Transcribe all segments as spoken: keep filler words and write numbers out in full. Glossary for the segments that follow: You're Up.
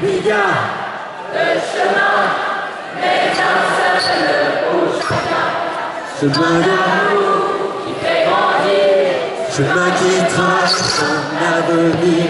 billard. Le chemin met un cercle pour chacun. Chemin d'amour qui fait grandir. Chemin qui trace son avenir.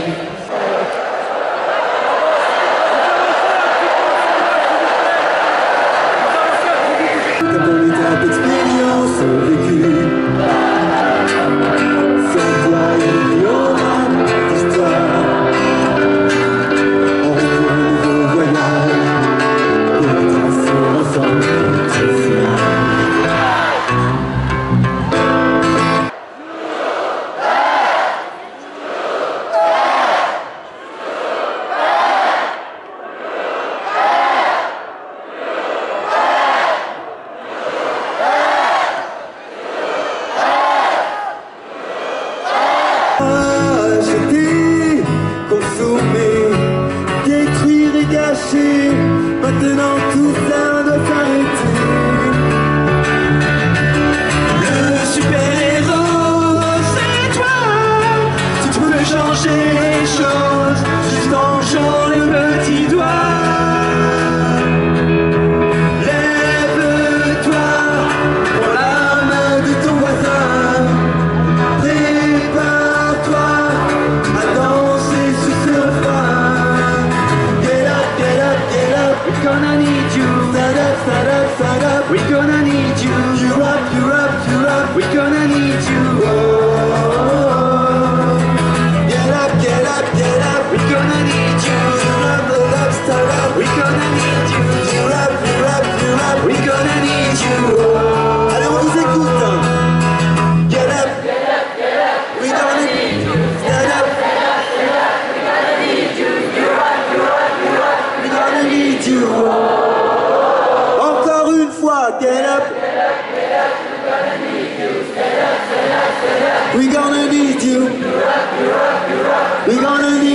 Maintenant tout ça doit s'arrêter. Le super-héros, c'est toi. Si tu veux changer les choses, juste en jouant le petit doigt. Lève-toi, prends la main de ton voisin. Prépare-toi à danser sur ce pas. We're gonna need you. Fed up, fed up, fed up. We're gonna need you. You're up, you're up, you're up. We're gonna need you. Oh, oh, oh. Get up, get up, get up. We're gonna need you. You're up, you're up, start up. We're gonna need you. You're up, you're up, you're up. We're gonna need you. Oh. Alors on vous écoute. Hein. Get up, get up, get up. We gonna need you. Stand up, stand up, stand up. We're gonna need you. You're up, you're up, you're up. We're gonna need you. Encore une fois, get up. We're gonna need you. We're gonna need you.